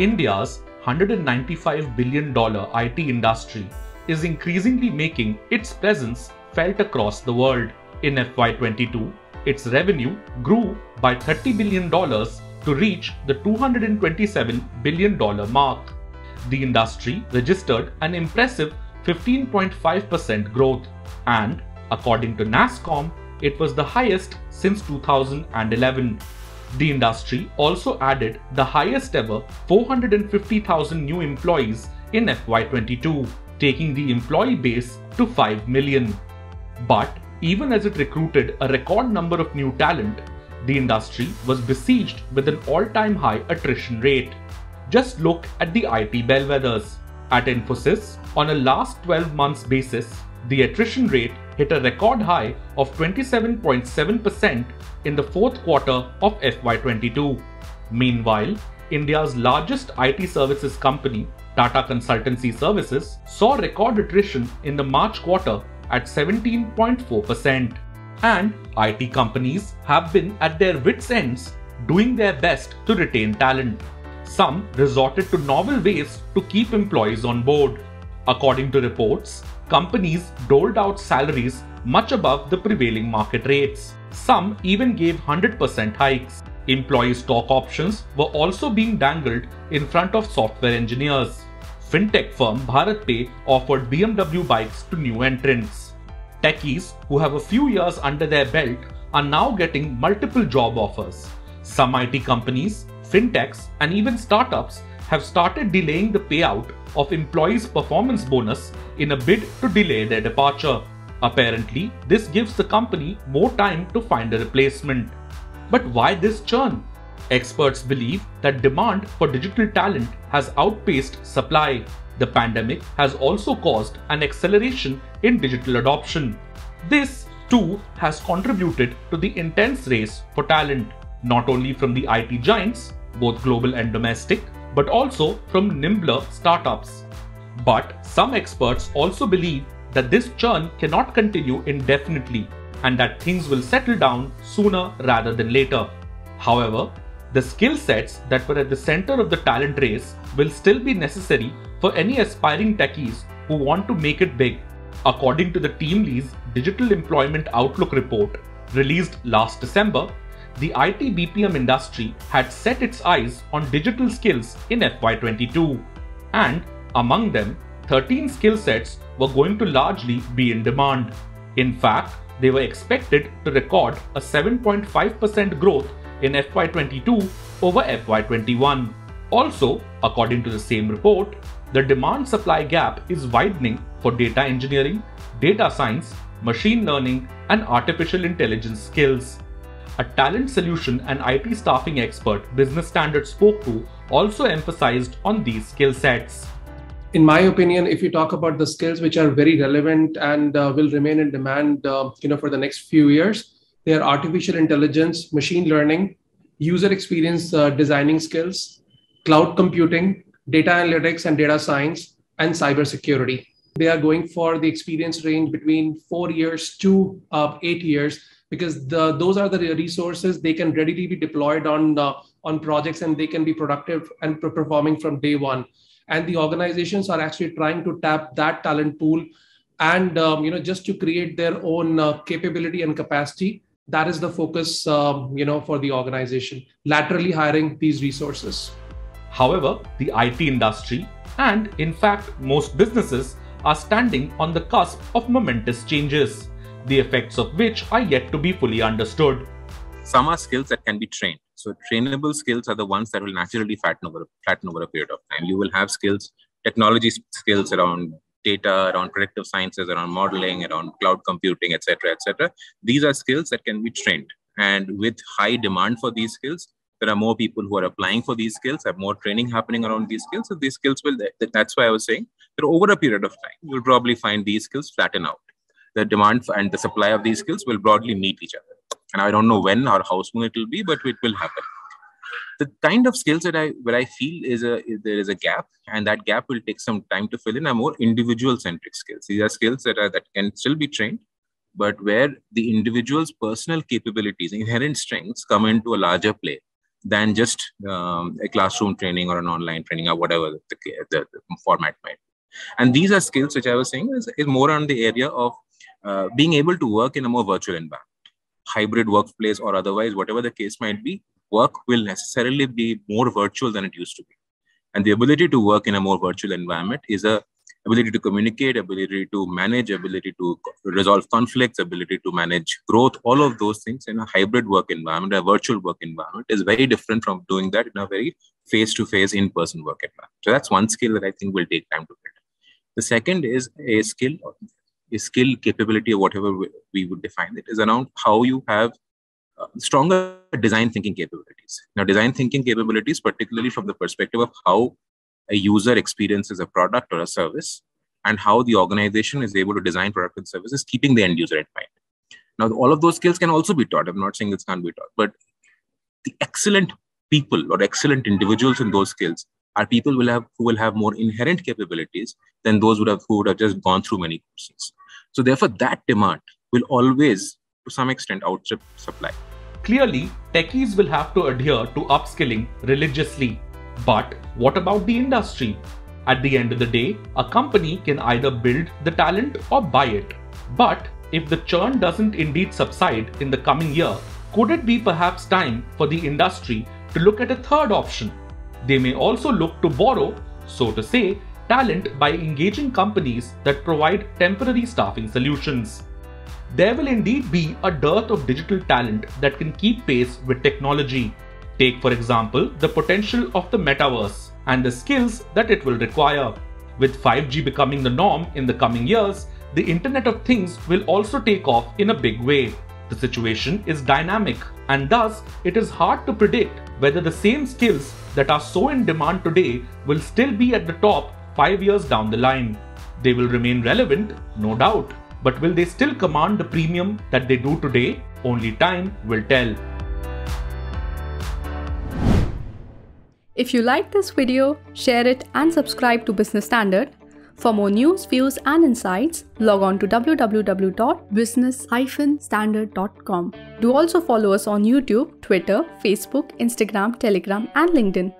India's $195 billion IT industry is increasingly making its presence felt across the world. In FY22, its revenue grew by $30 billion to reach the $227 billion mark. The industry registered an impressive 15.5% growth, and according to NASSCOM, it was the highest since 2011. The industry also added the highest ever 450,000 new employees in FY22, taking the employee base to 5 million. But even as it recruited a record number of new talent, the industry was besieged with an all-time high attrition rate. Just look at the IT bellwethers. At Infosys, on a last 12 months basis, the attrition rate hit a record high of 27.7% in the fourth quarter of FY22. Meanwhile, India's largest IT services company, Tata Consultancy Services, saw record attrition in the March quarter at 17.4%. And IT companies have been at their wits' ends, doing their best to retain talent. Some resorted to novel ways to keep employees on board. According to reports, companies doled out salaries much above the prevailing market rates. Some even gave 100% hikes. Employee stock options were also being dangled in front of software engineers. Fintech firm Bharatpay offered BMW bikes to new entrants. Techies who have a few years under their belt are now getting multiple job offers. Some IT companies, fintechs, and even startups have started delaying the payout of employees' performance bonus in a bid to delay their departure. Apparently, this gives the company more time to find a replacement. But why this churn? Experts believe that demand for digital talent has outpaced supply. The pandemic has also caused an acceleration in digital adoption. This, too, has contributed to the intense race for talent, not only from the IT giants, both global and domestic, but also from nimbler startups. But some experts also believe that this churn cannot continue indefinitely and that things will settle down sooner rather than later. However, the skill sets that were at the center of the talent race will still be necessary for any aspiring techies who want to make it big. According to the Teamlease Digital Employment Outlook report released last December, the IT BPM industry had set its eyes on digital skills in FY22, and among them, 13 skill sets were going to largely be in demand. In fact, they were expected to record a 7.5% growth in FY22 over FY21. Also, according to the same report, the demand-supply gap is widening for data engineering, data science, machine learning, and artificial intelligence skills. A talent solution and IT staffing expert Business Standard spoke to also emphasized on these skill sets. In my opinion, if you talk about the skills which are very relevant and will remain in demand for the next few years, they are artificial intelligence, machine learning, user experience designing skills, cloud computing, data analytics and data science, and cybersecurity. They are going for the experience range between 4 years to 8 years, because those are the resources they can readily be deployed on projects, and they can be productive and performing from day one. And the organizations are actually trying to tap that talent pool and just to create their own capability and capacity. That is the focus for the organization, laterally hiring these resources. However, the IT industry and in fact most businesses are standing on the cusp of momentous changes, the effects of which are yet to be fully understood. Some are skills that can be trained. So trainable skills are the ones that will naturally flatten over a period of time. You will have skills, technology skills around data, around predictive sciences, around modeling, around cloud computing, etc., etc. These are skills that can be trained. And with high demand for these skills, there are more people who are applying for these skills, have more training happening around these skills. So these skills will, that's why I was saying that over a period of time, you'll probably find these skills flatten out. The demand and the supply of these skills will broadly meet each other. And I don't know when or how soon it will be, but it will happen. The kind of skills that I feel there is a gap, and that gap will take some time to fill in, are more individual-centric skills. These are skills that can still be trained, but where the individual's personal capabilities, inherent strengths come into a larger play. than just a classroom training or an online training or whatever the format might be. And these are skills which I was saying is more on the area of being able to work in a more virtual environment, hybrid workplace or otherwise, whatever the case might be. Work will necessarily be more virtual than it used to be. And the ability to work in a more virtual environment is a ability to communicate, ability to manage, ability to resolve conflicts, ability to manage growth. All of those things in a hybrid work environment, a virtual work environment is very different from doing that in a very face-to-face in-person work environment. So that's one skill that I think will take time to build. The second is a skill capability, or whatever we would define it, is around how you have stronger design thinking capabilities. Now, design thinking capabilities, particularly from the perspective of how a user experiences a product or a service and how the organization is able to design product and services, keeping the end user in mind. Now, all of those skills can also be taught. I'm not saying this can't be taught, but the excellent people or excellent individuals in those skills are people who will have more inherent capabilities than those who would have just gone through many courses. So therefore, that demand will always, to some extent, outstrip supply. Clearly, techies will have to adhere to upskilling religiously. But what about the industry? At the end of the day, a company can either build the talent or buy it. But if the churn doesn't indeed subside in the coming year, could it be perhaps time for the industry to look at a third option? They may also look to borrow, so to say, talent by engaging companies that provide temporary staffing solutions. There will indeed be a dearth of digital talent that can keep pace with technology. Take, for example, the potential of the metaverse and the skills that it will require. With 5G becoming the norm in the coming years, the Internet of Things will also take off in a big way. The situation is dynamic, and thus it is hard to predict whether the same skills that are so in demand today will still be at the top 5 years down the line. They will remain relevant, no doubt. But will they still command the premium that they do today? Only time will tell. If you liked this video, share it and subscribe to Business Standard. For more news, views and insights, log on to www.business-standard.com. Do also follow us on YouTube, Twitter, Facebook, Instagram, Telegram and LinkedIn.